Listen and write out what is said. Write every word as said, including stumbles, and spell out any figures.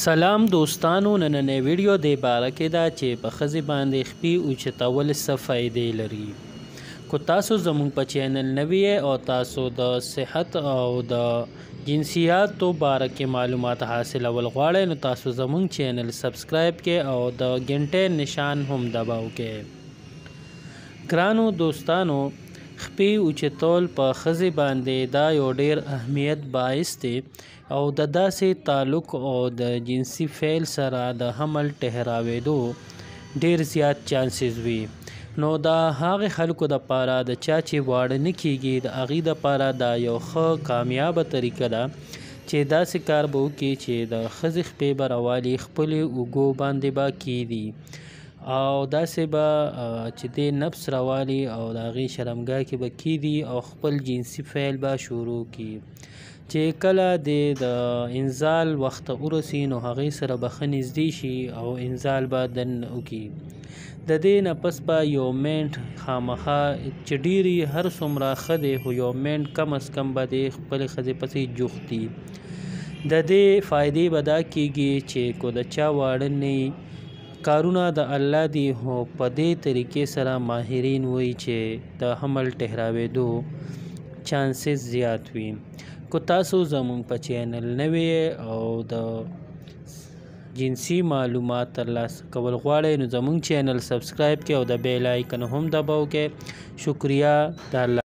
سلام دوستانو، نننې ویډیو د باره کې دا چې په خزې باندې خپې اوچتول څه فایدې لري. کو تاسو زموږ په چینل نوی او تاسو د صحت او د جنسیاتو باره کې معلومات حاصلول غواړئ نو تاسو زموږ چینل سبسکرایب کې او د غنټې نشان هم دباو کې. ګرانو دوستانو، خپې اوچتول په خزې باندې دا یو ډیر اهمیت باعث دی او د داسې تعلق او د جنسی فعل سره د حمل ټهراوېدو ډیر زیات چانسز وي. نو دا هغه خلکو د پاره د چا چې واړه نه کیږي د هغې د پاره دا یو ښه کامیابه طریقه ده چې داسې کار به وکړي چې د ښځې خپې به راوالي، خپلې اوږو باندې به کیږي او داسې به چې د نفس راوالي او د هغې شرمګاه کې به کیدي او خپل جنسي فعل به شروع کی. چې کله د د انزال وخت ورسي نو هغې سره به ښه نږدې شي او انزال به دن وکړي. د دې نه پس به یو منټ خامخا چې ډېرې هر څومره ښه دی خو یو منټ کم از کم به د خپلې ښځې پسې جوختي. د دې فایدې به دا کیږي چې کو د چا واړه نه کارونه د الله دی هو په دې طریقې سره ماهرین وایي چې د حمل ټهراوېدو چانسز زیات وي. کو تاسو زموږ په چینل نوی او د جنسی معلومات ترلاسه کول غواړئ نو زموږ چینل سبسکرایب کړئ او د بیل آیکن هم دباو کې. شکریه. د